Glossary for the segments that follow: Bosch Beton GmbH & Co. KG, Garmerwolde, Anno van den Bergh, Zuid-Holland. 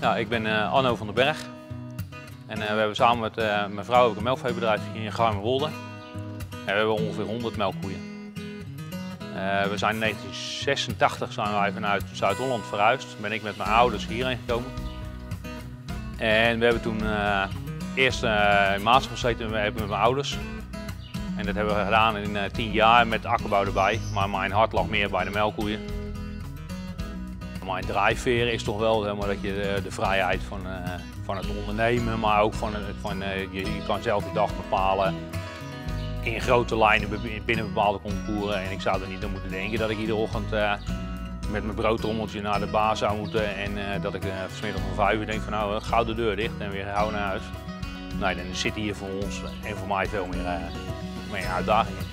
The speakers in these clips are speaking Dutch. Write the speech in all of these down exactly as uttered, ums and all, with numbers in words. Nou, ik ben uh, Anno van den Bergh en uh, we hebben samen met uh, mijn vrouw een melkveebedrijf hier in Garmerwolde. En we hebben ongeveer honderd melkkoeien. Uh, we zijn in negentien zesentachtig zijn wij vanuit Zuid-Holland verhuisd. Ben ik met mijn ouders hierheen gekomen. En we hebben toen uh, eerst uh, in Maas gezeten met mijn ouders. En dat hebben we gedaan in uh, tien jaar met akkerbouw erbij. Maar mijn hart lag meer bij de melkkoeien. Mijn drijfveer is toch wel helemaal dat je de, de vrijheid van, uh, van het ondernemen, maar ook van, van uh, je, je kan zelf de dag bepalen in grote lijnen binnen bepaalde contouren. En ik zou er niet aan moeten denken dat ik iedere ochtend uh, met mijn broodtrommeltje naar de baas zou moeten en uh, dat ik uh, vanmiddag om vijf uur denk van nou, uh, gauw de deur dicht en weer gauw naar huis. Nee, dan zit hier voor ons en voor mij veel meer, uh, meer uitdagingen.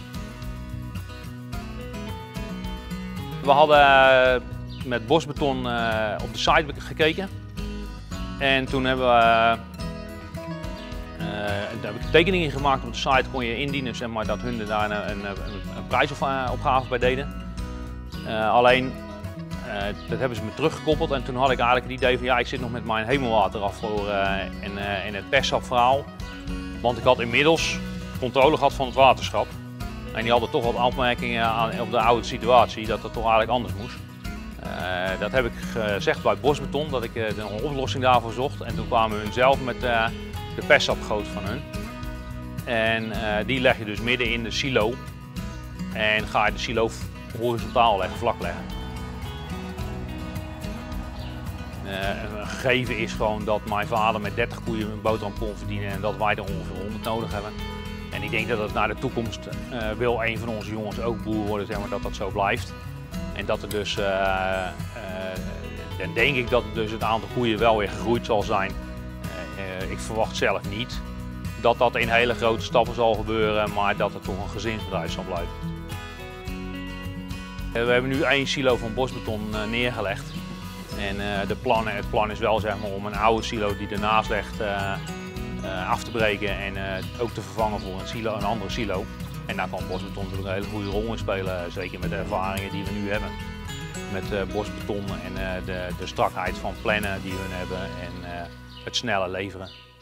We hadden uh, met Bosch Beton uh, op de site gekeken en toen hebben we uh, heb ik tekeningen gemaakt. Op de site kon je indienen, zeg maar, dat hun daar een, een, een prijsopgave bij deden. Uh, alleen uh, dat hebben ze me teruggekoppeld en toen had ik eigenlijk het idee van ja, ik zit nog met mijn hemelwater af voor uh, en, uh, en het persapverhaal, want ik had inmiddels controle gehad van het waterschap en die hadden toch wat opmerkingen aan, op de oude situatie dat dat toch eigenlijk anders moest. Uh, dat heb ik gezegd bij Bosch Beton, dat ik uh, een oplossing daarvoor zocht. En toen kwamen hun zelf met uh, de persapgoot van hun. En uh, die leg je dus midden in de silo. En ga je de silo horizontaal leggen, vlak leggen. Uh, een gegeven is gewoon dat mijn vader met dertig koeien een boterham kon verdienen en dat wij er ongeveer honderd nodig hebben. En ik denk dat dat naar de toekomst uh, wil een van onze jongens ook boer worden, zeg maar, dat dat zo blijft. En dat er dus, uh, uh, dan denk ik dat dus het aantal koeien wel weer gegroeid zal zijn. Uh, uh, ik verwacht zelf niet dat dat in hele grote stappen zal gebeuren, maar dat het toch een gezinsbedrijf zal blijven. Uh, we hebben nu één silo van Bosch Beton uh, neergelegd. En uh, de plan, het plan is wel, zeg maar, om een oude silo die ernaast ligt uh, uh, af te breken en uh, ook te vervangen voor een, silo, een andere silo. En daar kan Bosch Beton natuurlijk een hele goede rol in spelen, zeker met de ervaringen die we nu hebben. Met uh, Bosch Beton en uh, de, de strakheid van plannen die we hebben en uh, het snelle leveren.